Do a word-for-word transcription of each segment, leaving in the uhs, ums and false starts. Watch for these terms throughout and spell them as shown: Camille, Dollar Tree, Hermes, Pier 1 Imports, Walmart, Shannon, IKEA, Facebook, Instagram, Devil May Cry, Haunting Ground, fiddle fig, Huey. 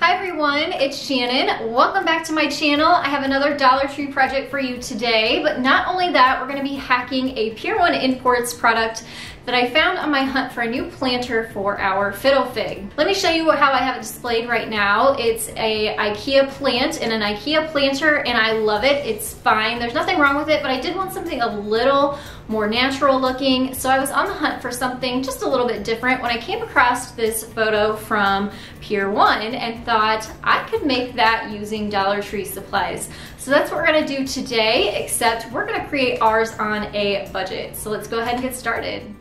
Hi everyone, it's Shannon. Welcome back to my channel. I have another Dollar Tree project for you today, but not only that, we're going to be hacking a Pier one Imports product that I found on my hunt for a new planter for our fiddle fig. Let me show you how I have it displayed right now. It's a IKEA plant in an IKEA planter and I love it. It's fine. There's nothing wrong with it, but I did want something a little more natural looking, so I was on the hunt for something just a little bit different when I came across this photo from Pier one and thought I could make that using Dollar Tree supplies. So that's what we're going to do today, except we're going to create ours on a budget. So let's go ahead and get started.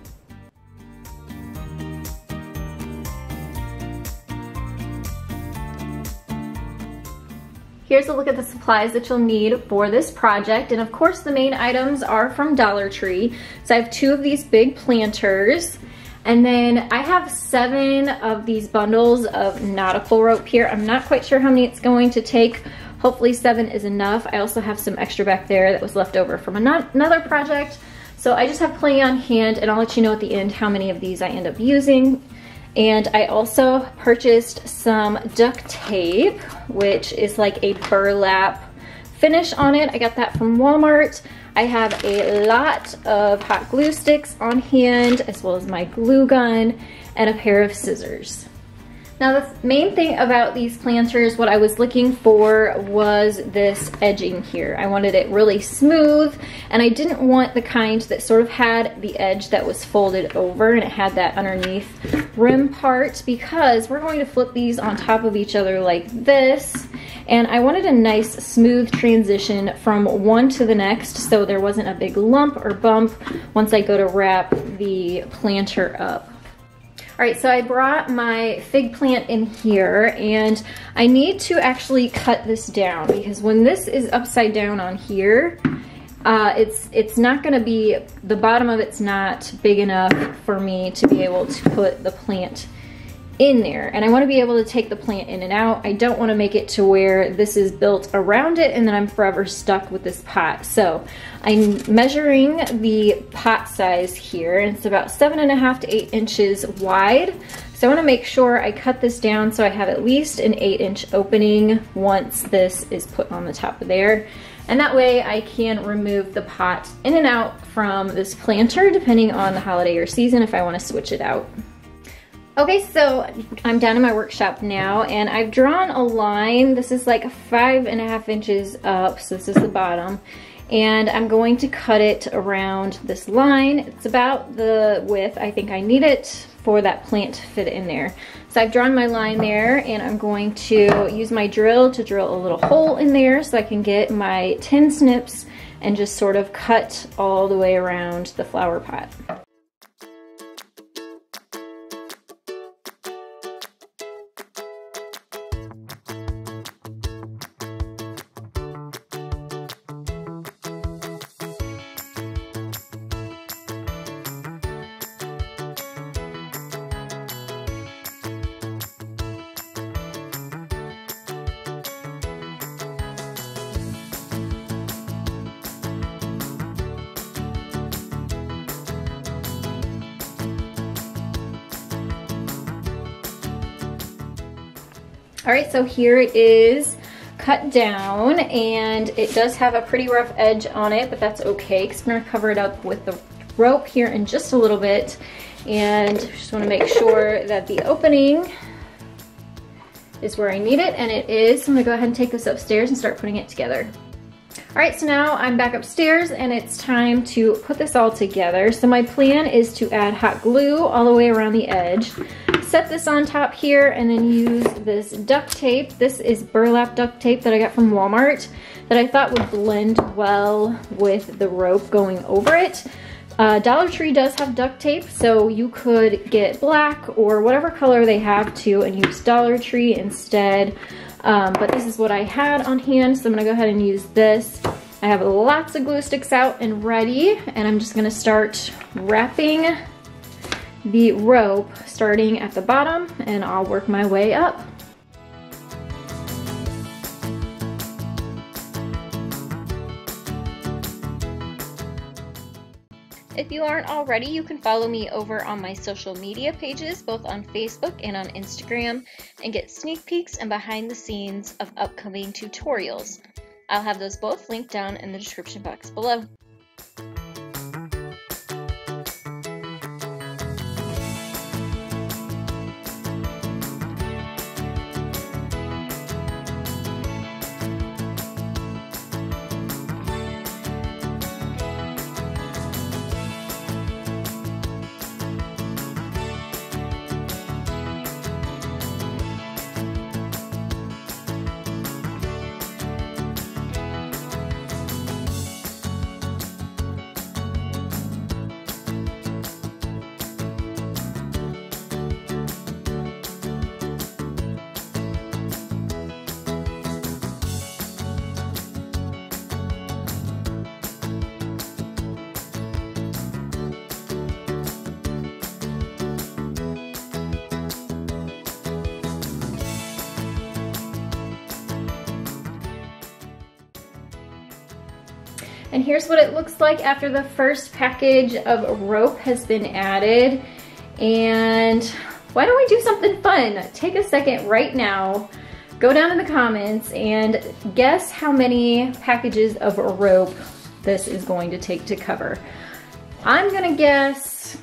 Here's a look at the supplies that you'll need for this project, and of course the main items are from Dollar Tree. So I have two of these big planters, and then I have seven of these bundles of nautical rope here. I'm not quite sure how many it's going to take. Hopefully seven is enough. I also have some extra back there that was left over from another project. So I just have plenty on hand, and I'll let you know at the end how many of these I end up using. And I also purchased some duct tape, which is like a burlap finish on it. I got that from Walmart. I have a lot of hot glue sticks on hand, as well as my glue gun and a pair of scissors. Now the main thing about these planters, what I was looking for was this edging here. I wanted it really smooth, and I didn't want the kind that sort of had the edge that was folded over and it had that underneath rim part, because we're going to flip these on top of each other like this, and I wanted a nice smooth transition from one to the next so there wasn't a big lump or bump once I go to wrap the planter up. All right, so I brought my fig plant in here, and I need to actually cut this down because when this is upside down on here, uh, it's it's not gonna be, the bottom of it's not big enough for me to be able to put the plant in there. And I wanna be able to take the plant in and out. I don't wanna make it to where this is built around it and then I'm forever stuck with this pot. So I'm measuring the pot size here, and it's about seven and a half to eight inches wide. So I wanna make sure I cut this down so I have at least an eight inch opening once this is put on the top of there. And that way I can remove the pot in and out from this planter depending on the holiday or season if I wanna switch it out. Okay, so I'm down in my workshop now, and I've drawn a line. This is like five and a half inches up, so this is the bottom. And I'm going to cut it around this line. It's about the width I think I need it for that plant to fit in there. So I've drawn my line there, and I'm going to use my drill to drill a little hole in there so I can get my tin snips and just sort of cut all the way around the flower pot. All right, so here it is cut down, and it does have a pretty rough edge on it, but that's okay because I'm gonna cover it up with the rope here in just a little bit, and just wanna make sure that the opening is where I need it, and it is. So I'm gonna go ahead and take this upstairs and start putting it together. All right, so now I'm back upstairs and it's time to put this all together. So my plan is to add hot glue all the way around the edge. Set this on top here and then use this duct tape. This is burlap duct tape that I got from Walmart that I thought would blend well with the rope going over it. Uh, Dollar Tree does have duct tape, so you could get black or whatever color they have to and use Dollar Tree instead. Um, but this is what I had on hand, so I'm gonna go ahead and use this. I have lots of glue sticks out and ready, and I'm just gonna start wrapping the rope starting at the bottom, and I'll work my way up. If you aren't already, you can follow me over on my social media pages, both on Facebook and on Instagram, and get sneak peeks and behind the scenes of upcoming tutorials. I'll have those both linked down in the description box below. And here's what it looks like after the first package of rope has been added. And why don't we do something fun? Take a second right now, go down in the comments and guess how many packages of rope this is going to take to cover. I'm gonna guess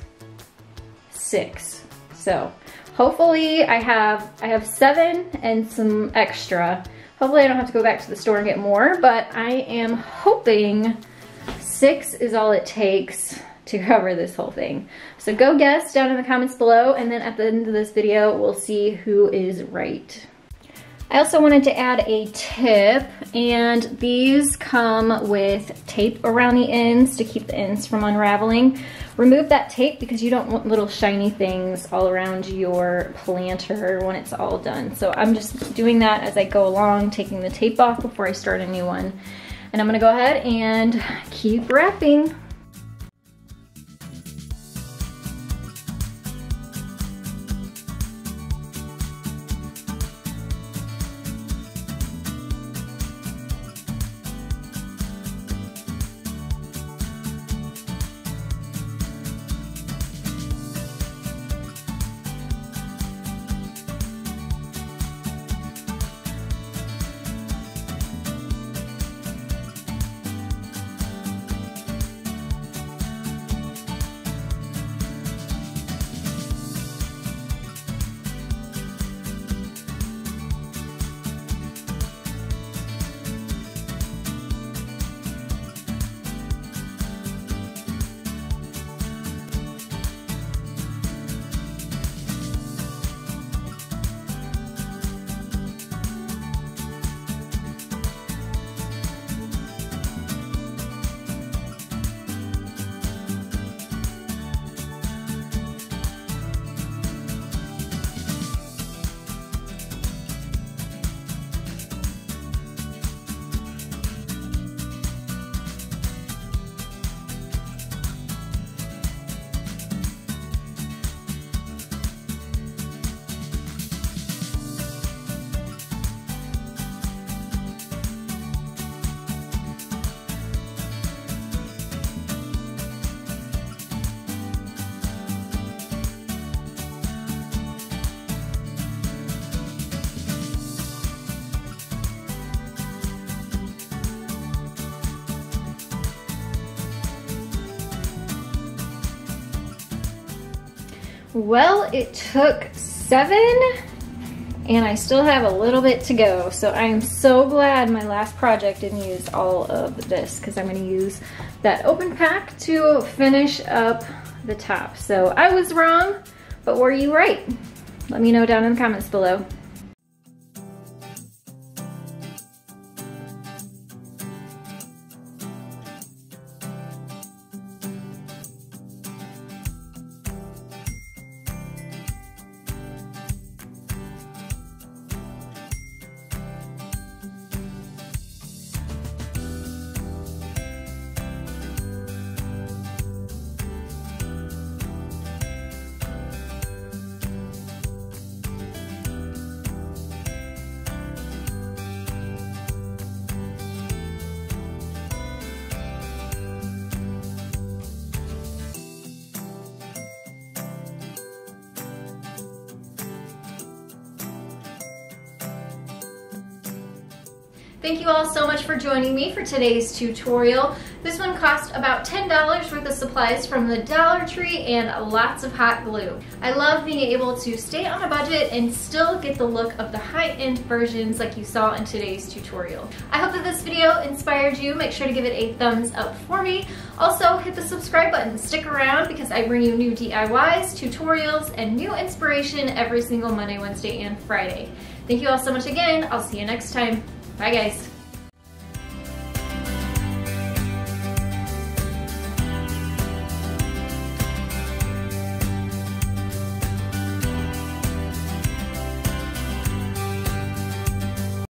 six. So hopefully I have, I have seven and some extra. Hopefully I don't have to go back to the store and get more, but I am hoping six is all it takes to cover this whole thing. So go guess down in the comments below, and then at the end of this video, we'll see who is right. I also wanted to add a tip, and these come with tape around the ends to keep the ends from unraveling. Remove that tape because you don't want little shiny things all around your planter when it's all done. So I'm just doing that as I go along, taking the tape off before I start a new one. And I'm gonna go ahead and keep wrapping. Well, it took seven, and I still have a little bit to go. So I'm so glad my last project didn't use all of this, because I'm going to use that open pack to finish up the top. So I was wrong, but were you right? Let me know down in the comments below. Thank you all so much for joining me for today's tutorial. This one cost about ten dollars worth of supplies from the Dollar Tree and lots of hot glue. I love being able to stay on a budget and still get the look of the high-end versions like you saw in today's tutorial. I hope that this video inspired you. Make sure to give it a thumbs up for me. Also, hit the subscribe button. Stick around because I bring you new D I Ys, tutorials, and new inspiration every single Monday, Wednesday, and Friday. Thank you all so much again. I'll see you next time. Bye guys.